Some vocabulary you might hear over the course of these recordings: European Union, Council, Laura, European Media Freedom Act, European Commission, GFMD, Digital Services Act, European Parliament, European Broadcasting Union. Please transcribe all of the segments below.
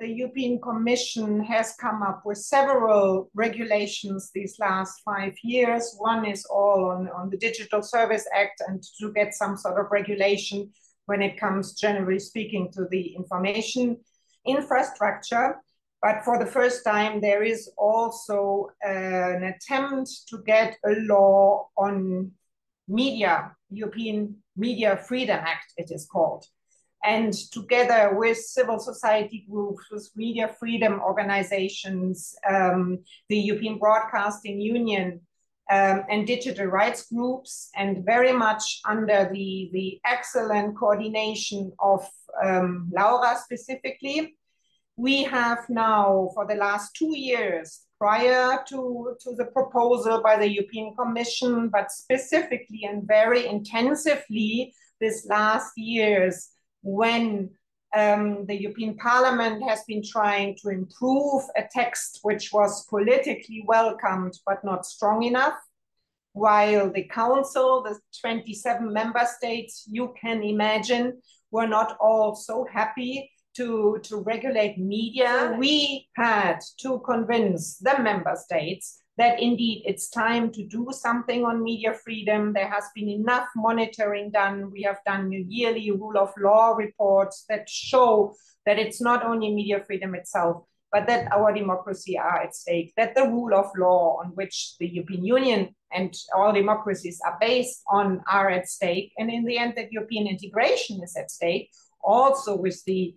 The European Commission has come up with several regulations these last 5 years. One is all on the Digital Services Act, and to get some sort of regulation when it comes, generally speaking, to the information infrastructure. But for the first time, there is also an attempt to get a law on media, European Media Freedom Act, it is called. And together with civil society groups, with media freedom organizations, the European Broadcasting Union, and digital rights groups, and very much under the excellent coordination of Laura specifically, we have now for the last 2 years, prior to the proposal by the European Commission, but specifically and very intensively this last year's, when the European Parliament has been trying to improve a text which was politically welcomed but not strong enough, while the Council, the 27 member states, you can imagine, were not all so happy to regulate media. We had to convince the member states that indeed it's time to do something on media freedom. There has been enough monitoring done. We have done yearly rule of law reports that show that it's not only media freedom itself, but that our democracy are at stake, that the rule of law on which the European Union and all democracies are based on are at stake. And in the end, that European integration is at stake, also with the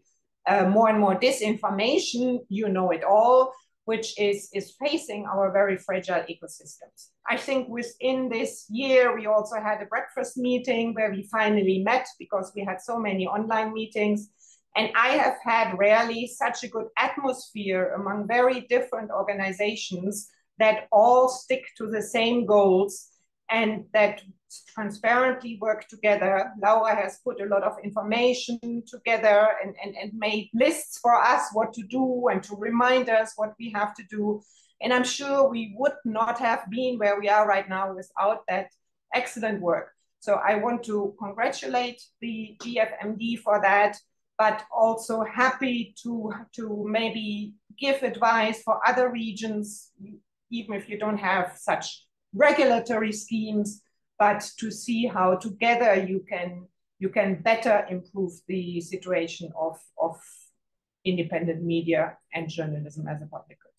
more and more disinformation, you know it all, which is facing our very fragile ecosystems. I think within this year, we also had a breakfast meeting where we finally met because we had so many online meetings. And I have had rarely such a good atmosphere among very different organizations that all stick to the same goals and that transparently work together. Laura has put a lot of information together and made lists for us what to do and to remind us what we have to do. And I'm sure we would not have been where we are right now without that excellent work. So I want to congratulate the GFMD for that, but also happy to maybe give advice for other regions, even if you don't have such regulatory schemes, but to see how together you can better improve the situation of independent media and journalism as a public good.